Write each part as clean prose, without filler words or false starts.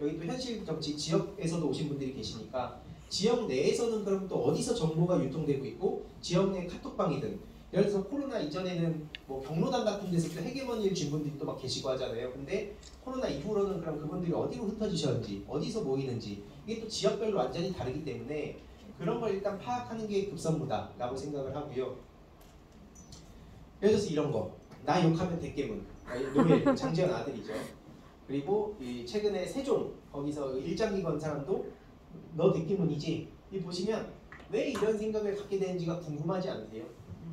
여기 또 현실 정치 지역에서도 오신 분들이 계시니까 지역 내에서는 그럼 또 어디서 정보가 유통되고 있고 지역 내 카톡방이든 예를 들어서 코로나 이전에는 뭐 경로당 같은 데서 또 헤게모니를 쥔 분들이 또 막 계시고 하잖아요. 근데 코로나 이후로는 그럼 그분들이 어디로 흩어지셨는지 어디서 모이는지 이게 또 지역별로 완전히 다르기 때문에 그런 걸 일단 파악하는 게 급선무다라고 생각을 하고요. 예를 들어서 이런 거. 나 욕하면 대깨문. 노예, 장제원 아들이죠. 그리고 이 최근에 세종 거기서 일장기 건 사람도 너 대깨문이지? 이 보시면 왜 이런 생각을 갖게 되는지가 궁금하지 않으세요?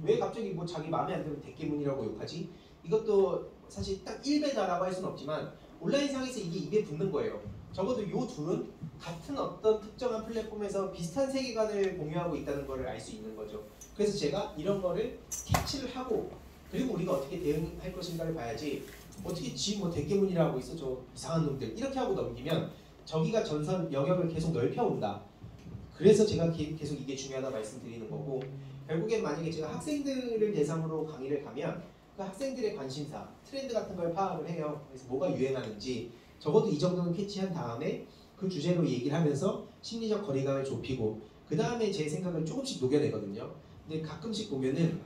왜 갑자기 뭐 자기 마음에 안 들면 대깨문이라고 욕하지? 이것도 사실 딱 1배다라고 할 수는 없지만 온라인상에서 이게 입에 붙는 거예요. 적어도 요 둘은 같은 어떤 특정한 플랫폼에서 비슷한 세계관을 공유하고 있다는 걸 알 수 있는 거죠. 그래서 제가 이런 거를 캐치를 하고 그리고 우리가 어떻게 대응할 것인가를 봐야지 어떻게 지 뭐 대깨문이라고 하고 있어 저 이상한 놈들 이렇게 하고 넘기면 저기가 전선 영역을 계속 넓혀온다. 그래서 제가 계속 이게 중요하다 말씀드리는 거고 결국엔 만약에 제가 학생들을 대상으로 강의를 가면 그 학생들의 관심사, 트렌드 같은 걸 파악을 해요. 그래서 뭐가 유행하는지 적어도 이 정도는 캐치한 다음에 그 주제로 얘기를 하면서 심리적 거리감을 좁히고 그 다음에 제 생각을 조금씩 녹여내거든요. 근데 가끔씩 보면은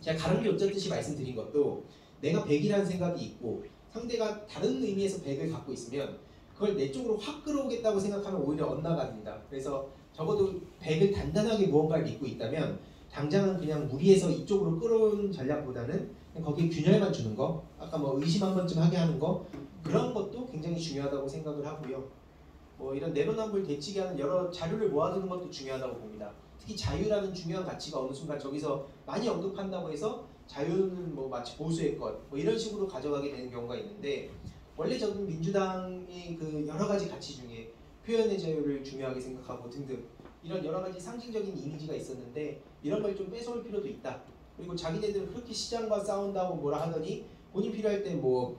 제가 가랑비 없었듯이 말씀드린 것도 내가 100이라는 생각이 있고 상대가 다른 의미에서 100을 갖고 있으면 그걸 내 쪽으로 확 끌어오겠다고 생각하면 오히려 엇나갑니다. 그래서 적어도 100을 단단하게 무언가를 믿고 있다면 당장은 그냥 무리해서 이쪽으로 끌어오는 전략보다는 거기에 균열만 주는 거 아까 뭐 의심 한 번쯤 하게 하는 거 그런 것도 굉장히 중요하다고 생각을 하고요. 뭐 이런 내로남불 대치게 하는 여러 자료를 모아두는 것도 중요하다고 봅니다. 특히 자유라는 중요한 가치가 어느 순간 저기서 많이 언급한다고 해서 자유는 뭐 마치 보수의 것 뭐 이런 식으로 가져가게 되는 경우가 있는데 원래 저는 민주당의 그 여러 가지 가치 중에 표현의 자유를 중요하게 생각하고 등등 이런 여러 가지 상징적인 이미지가 있었는데 이런 걸 좀 뺏어올 필요도 있다. 그리고 자기네들은 그렇게 시장과 싸운다고 뭐라 하더니 본인 필요할 때 뭐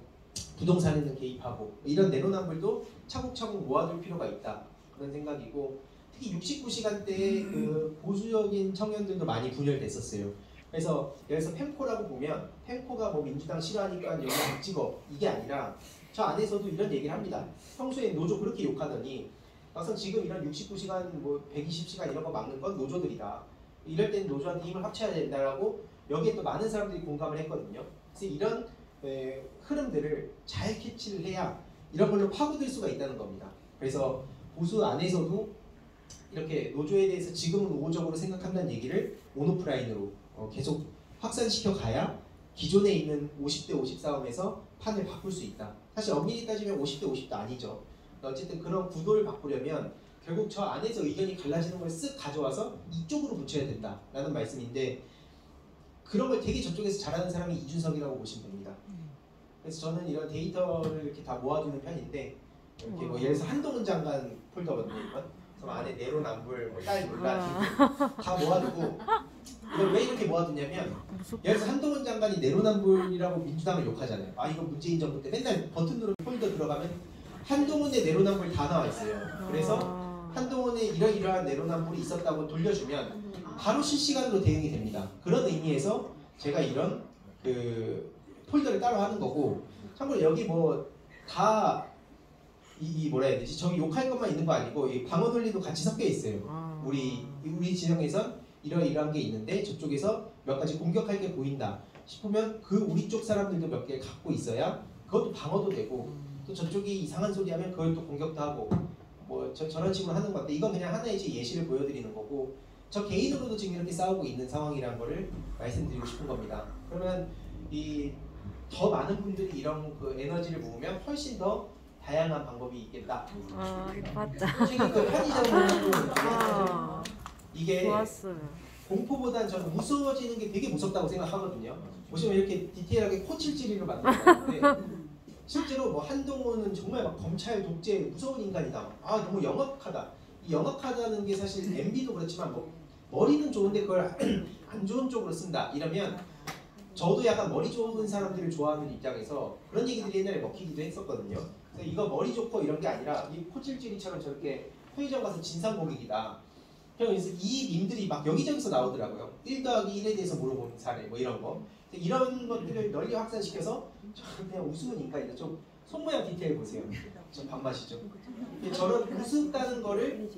부동산에는 개입하고 이런 내로남불도 차곡차곡 모아둘 필요가 있다. 그런 생각이고 특히 69시간 때에 그 보수적인 청년들도 많이 분열됐었어요. 그래서 예를 들어서 펜코라고 보면 펜코가 뭐 민주당 싫어하니까 여기 못 찍어 이게 아니라 저 안에서도 이런 얘기를 합니다. 평소에 노조 그렇게 욕하더니 막상 지금 이런 69시간 뭐 120시간 이런 거 막는 건 노조들이다. 이럴 때는 노조한테 힘을 합쳐야 된다라고 여기에 또 많은 사람들이 공감을 했거든요. 그래서 이런 흐름들을 잘 캐치를 해야 이런 걸로 파고들 수가 있다는 겁니다. 그래서 보수 안에서도 이렇게 노조에 대해서 지금은 우호적으로 생각한다는 얘기를 온오프라인으로 계속 확산시켜 가야 기존에 있는 50대 50 싸움에서 판을 바꿀 수 있다. 사실 엄밀히 따지면 50대 50도 아니죠. 어쨌든 그런 구도를 바꾸려면 결국 저 안에서 의견이 갈라지는 걸 쓱 가져와서 이쪽으로 붙여야 된다라는 말씀인데 그런 걸 되게 저쪽에서 잘하는 사람이 이준석이라고 보시면 됩니다. 그래서 저는 이런 데이터를 이렇게 다 모아두는 편인데 이렇게 뭐 예를 들어서 한동훈 장관 폴더거든요. 그럼 안에 내로남불, 뭐 딸 논란 다 모아두고 이걸 왜 이렇게 모아두냐면 예를 들어서 한동훈 장관이 내로남불이라고 민주당을 욕하잖아요. 아 이거 문재인 정부 때 맨날 버튼 누르면 폴더 들어가면 한동훈의 내로남불 다 나와 있어요. 그래서 한동훈의 이러이러한 내로남불이 있었다고 돌려주면 바로 실시간으로 대응이 됩니다. 그런 의미에서 제가 이런 그 폴더를 따로 하는 거고 참고로 여기 뭐 다 이 뭐라 해야 되지? 저기 욕할 것만 있는 거 아니고 이 방어 논리도 같이 섞여 있어요. 우리 지형에선 이러이러한 게 있는데 저쪽에서 몇 가지 공격할 게 보인다 싶으면 그 우리 쪽 사람들도 몇 개 갖고 있어야 그것도 방어도 되고 또 저쪽이 이상한 소리 하면 그걸 또 공격도 하고 뭐 저런 식으로 하는 건데 이건 그냥 하나의 예시를 보여드리는 거고 저 개인으로도 지금 이렇게 싸우고 있는 상황이라는 거를 말씀드리고 싶은 겁니다. 그러면 이 더 많은 분들이 이런 그 에너지를 모으면 훨씬 더 다양한 방법이 있겠다. 아, 맞다. 지금 그 편의점으로 이게 좋았어요. 공포보다는 저는 무서워지는 게 되게 무섭다고 생각하거든요. 보시면 이렇게 디테일하게 코칠질이로 만들었는데 실제로 뭐 한동훈은 정말 막 검찰 독재 무서운 인간이다. 아 너무 영악하다. 이 영악하다는 게 사실 MB도 그렇지만 뭐 머리는 좋은데 그걸 안 좋은 쪽으로 쓴다. 이러면 저도 약간 머리 좋은 사람들을 좋아하는 입장에서 그런 얘기들이 옛날에 먹히기도 했었거든요. 그래서 이거 머리 좋고 이런 게 아니라 이 코찔찔이처럼 저렇게 편의점 가서 진상공격이다. 그래서 이 밈들이 막 여기저기서 나오더라고요. 1 더하기 1에 대해서 물어보는 사례 뭐 이런 거. 이런 것들을 널리 확산시켜서 저는 그냥 우스운 인간이다. 좀 손모양 디테일 보세요. 좀 밥맛이죠. 저런 우습다는 거를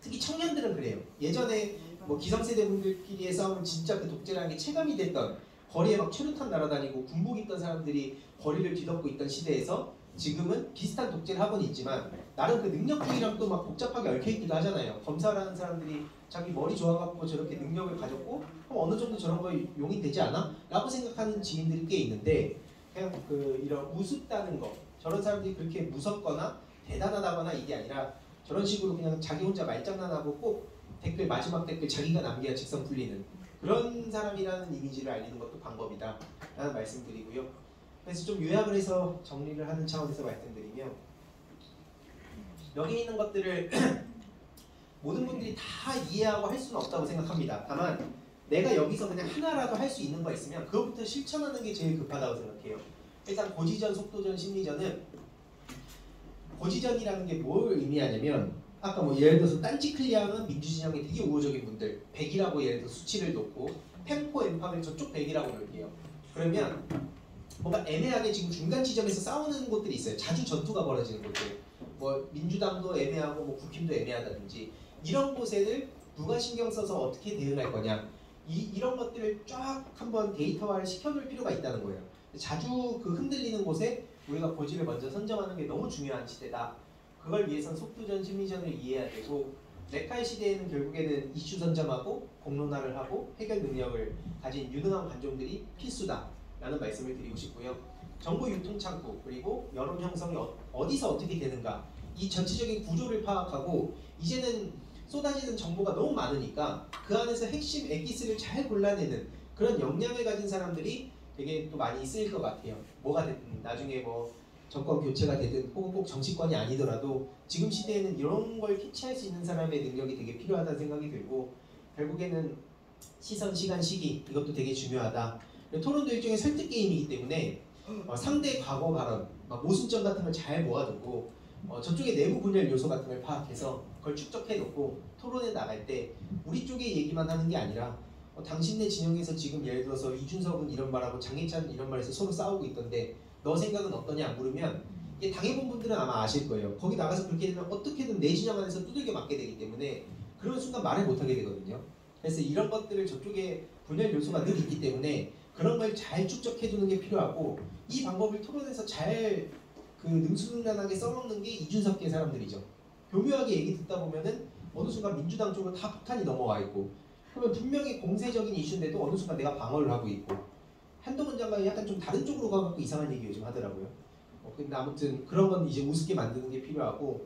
특히 청년들은 그래요. 예전에 뭐 기성세대 분들끼리의 싸움은 진짜 그 독재라는 게 체감이 됐던, 거리에 막 최루탄 날아다니고 군복 입던 사람들이 거리를 뒤덮고 있던 시대에서 지금은 비슷한 독재를 하고는 있지만 나름 그 능력주의랑 또 막 복잡하게 얽혀있기도 하잖아요. 검사라는 사람들이 자기 머리 좋아갖고 저렇게 능력을 가졌고 그럼 어느 정도 저런 거에 용인되지 않아? 라고 생각하는 지인들이 꽤 있는데, 그냥 그 이런 우습다는 거, 저런 사람들이 그렇게 무섭거나 대단하다거나 이게 아니라 저런 식으로 그냥 자기 혼자 말장난하고 꼭 댓글, 마지막 댓글 자기가 남겨야 직선 풀리는 그런 사람이라는 이미지를 알리는 것도 방법이다 라는 말씀드리고요. 그래서 좀 요약을 해서 정리를 하는 차원에서 말씀드리면, 여기 있는 것들을 모든 분들이 다 이해하고 할 수는 없다고 생각합니다. 다만 내가 여기서 그냥 하나라도 할 수 있는 거 있으면 그것부터 실천하는 게 제일 급하다고 생각해요. 일단 고지전, 속도전, 심리전은 고지전이라는 게 뭘 의미하냐면, 아까 뭐 예를 들어서 딴지 클리앙은 민주진영이 되게 우호적인 분들 100이라고 예를 들어서 수치를 놓고, 펜포 엠팜을 저쪽 100이라고 놓을게요. 그러면 뭔가 애매하게 지금 중간 지점에서 싸우는 곳들이 있어요. 자주 전투가 벌어지는 곳들, 뭐 민주당도 애매하고 뭐 국힘도 애매하다든지, 이런 곳에는 누가 신경 써서 어떻게 대응할 거냐, 이런 것들을 쫙 한번 데이터화를 시켜놓을 필요가 있다는 거예요. 자주 그 흔들리는 곳에 우리가 고지를 먼저 선정하는 게 너무 중요한 시대다. 그걸 위해선 속도전, 심리전을 이해해야 되고, 레카의 시대에는 결국에는 이슈 선점하고 공론화를 하고 해결 능력을 가진 유능한 관종들이 필수다 라는 말씀을 드리고 싶고요. 정보 유통 창구, 그리고 여론 형성이 어디서 어떻게 되는가, 이 전체적인 구조를 파악하고, 이제는 쏟아지는 정보가 너무 많으니까 그 안에서 핵심 엑기스를 잘 골라내는 그런 역량을 가진 사람들이 되게 또 많이 쓰일 것 같아요. 뭐가 됐든, 나중에 뭐 정권 교체가 되든 혹은 꼭 정치권이 아니더라도 지금 시대에는 이런 걸 캐치할 수 있는 사람의 능력이 되게 필요하다는 생각이 들고, 결국에는 시선, 시간, 시기, 이것도 되게 중요하다. 토론도 일종의 설득 게임이기 때문에 상대의 과거 발언, 모순점 같은 걸 잘 모아두고 저쪽의 내부 분열 요소 같은 걸 파악해서 그걸 축적해놓고 토론에 나갈 때 우리 쪽의 얘기만 하는 게 아니라 당신네 진영에서 지금 예를 들어서 이준석은 이런 말하고 장해찬은 이런 말에서 서로 싸우고 있던데 너 생각은 어떠냐 물으면, 이게 당해본 분들은 아마 아실 거예요. 거기 나가서 그렇게 되면 어떻게든 내 진영 안에서 두들겨 맞게 되기 때문에 그런 순간 말을 못하게 되거든요. 그래서 이런 것들을 저쪽에 분열 요소가 늘 있기 때문에 그런 걸 잘 축적해두는 게 필요하고, 이 방법을 토론에서 잘 그 능수능란하게 써먹는 게 이준석계 사람들이죠. 교묘하게 얘기 듣다 보면은 어느 순간 민주당 쪽으로 다 폭탄이 넘어와 있고, 그러면 분명히 공세적인 이슈인데도 어느 순간 내가 방어를 하고 있고, 한동훈 장관이 약간 좀 다른 쪽으로 가고 이상한 얘기 요즘 하더라고요. 근데 아무튼 그런 건 이제 우습게 만드는 게 필요하고,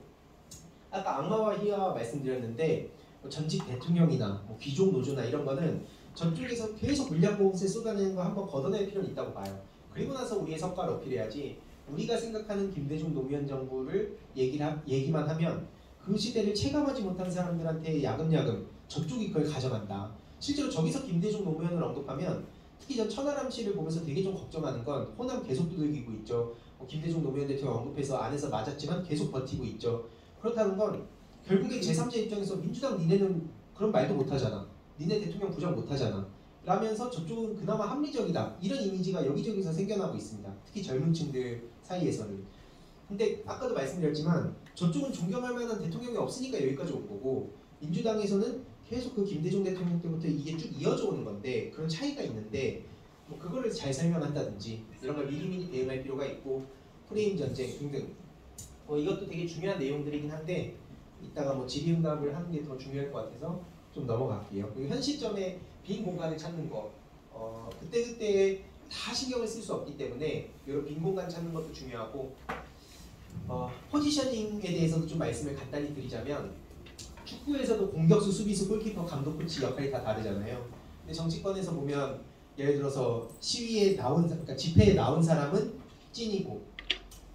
아까 악마와 희화와 말씀드렸는데 뭐 전직 대통령이나 뭐 귀족 노조나 이런 거는 저쪽에서 계속 물량공세 쏟아내는 거 한번 걷어낼 필요는 있다고 봐요. 그리고 나서 우리의 성과를 어필해야지, 우리가 생각하는 김대중 노무현 정부를 얘기만 하면 그 시대를 체감하지 못한 사람들한테 야금야금 저쪽이 그걸 가져간다. 실제로 저기서 김대중 노무현을 언급하면, 특히 전 천하람 씨를 보면서 되게 좀 걱정하는 건, 호남 계속 두들기고 있죠. 김대중 노무현 대통령 언급해서 안에서 맞았지만 계속 버티고 있죠. 그렇다는 건 결국에 제3자 입장에서 민주당 니네는 그런 말도 못하잖아, 니네 대통령 부정 못하잖아 라면서 저쪽은 그나마 합리적이다, 이런 이미지가 여기저기서 생겨나고 있습니다. 특히 젊은 층들 사이에서는. 근데 아까도 말씀드렸지만 저쪽은 존경할 만한 대통령이 없으니까 여기까지 온 거고, 민주당에서는 계속 그 김대중 대통령 때부터 이게 쭉 이어져 오는 건데 그런 차이가 있는데, 뭐 그거를 잘 설명한다든지 이런 걸 미리미리 대응할 필요가 있고, 프레임 전쟁 등등 이것도 되게 중요한 내용들이긴 한데 이따가 뭐 질의응답을 하는 게 더 중요할 것 같아서 좀 넘어갈게요. 그리고 현 시점에 빈 공간을 찾는 거, 그때그때 다 신경을 쓸 수 없기 때문에 이런 빈 공간 찾는 것도 중요하고, 포지셔닝에 대해서도 좀 말씀을 간단히 드리자면, 축구에서도 공격수, 수비수, 골키퍼, 감독, 코치 역할이 다 다르잖아요. 근데 정치권에서 보면 예를 들어서 그러니까 집회에 나온 사람은 찐이고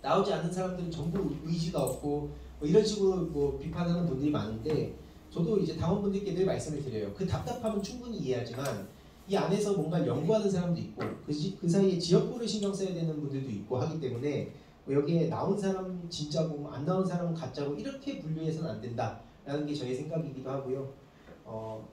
나오지 않은 사람들은 전부 의지가 없고 이런 식으로 비판하는 분들이 많은데, 저도 이제 당원분들께 늘 말씀을 드려요. 그 답답함은 충분히 이해하지만 이 안에서 뭔가 연구하는 사람도 있고 그 사이에 지역구를 신경 써야 되는 분들도 있고 하기 때문에 여기에 나온 사람 진짜고 안 나온 사람은 가짜고 이렇게 분류해서는 안 된다 라는 게 저의 생각이기도 하고요.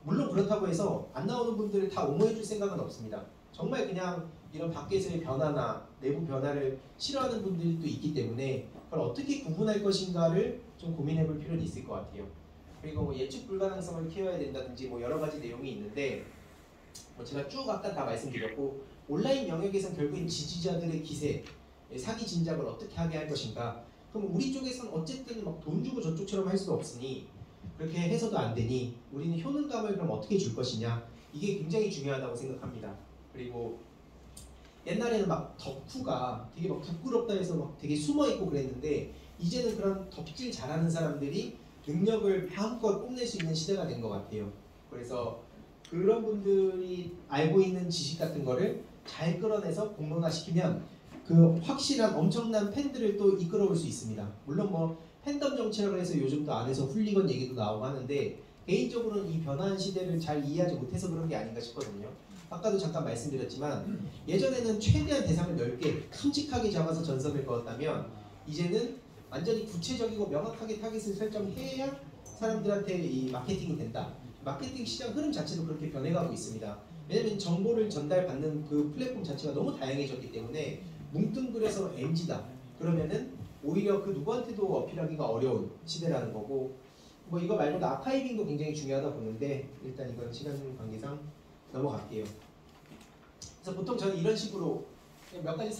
물론 그렇다고 해서 안 나오는 분들을 다 옹호해 줄 생각은 없습니다. 정말 그냥 이런 밖에서의 변화나 내부 변화를 싫어하는 분들도 있기 때문에 그걸 어떻게 구분할 것인가를 좀 고민해볼 필요는 있을 것 같아요. 그리고 뭐 예측 불가능성을 키워야 된다든지 뭐 여러 가지 내용이 있는데 뭐 제가 쭉 아까 다 말씀드렸고 온라인 영역에서는 결국엔 지지자들의 기세, 사기 진작을 어떻게 하게 할 것인가. 그럼 우리 쪽에서는 어쨌든 막 돈 주고 저쪽처럼 할 수도 없으니 그렇게 해서도 안 되니 우리는 효능감을 그럼 어떻게 줄 것이냐. 이게 굉장히 중요하다고 생각합니다. 그리고 옛날에는 막 덕후가 되게 막 부끄럽다 해서 막 되게 숨어있고 그랬는데 이제는 그런 덕질 잘하는 사람들이 능력을 마음껏 뽐낼 수 있는 시대가 된 것 같아요. 그래서 그런 분들이 알고 있는 지식 같은 거를 잘 끌어내서 공론화시키면 그 확실한 엄청난 팬들을 또 이끌어올 수 있습니다. 물론 뭐 팬덤 정치라고 해서 요즘 또 안에서 훌리건 얘기도 나오고 하는데 개인적으로는 이 변화한 시대를 잘 이해하지 못해서 그런 게 아닌가 싶거든요. 아까도 잠깐 말씀드렸지만 예전에는 최대한 대상을 넓게 큼직하게 잡아서 전선을 그었다면 이제는 완전히 구체적이고 명확하게 타깃을 설정해야 사람들한테 이 마케팅이 된다. 마케팅 시장 흐름 자체도 그렇게 변해가고 있습니다. 왜냐면 정보를 전달받는 그 플랫폼 자체가 너무 다양해졌기 때문에 뭉뚱그려서 MG다. 그러면은 오히려 그 누구한테도 어필하기가 어려운 시대라는 거고 뭐 이거 말고도 아카이빙도 굉장히 중요하다 보는데 일단 이건 시간 관계상 넘어갈게요. 그래서 보통 저는 이런 식으로 몇 가지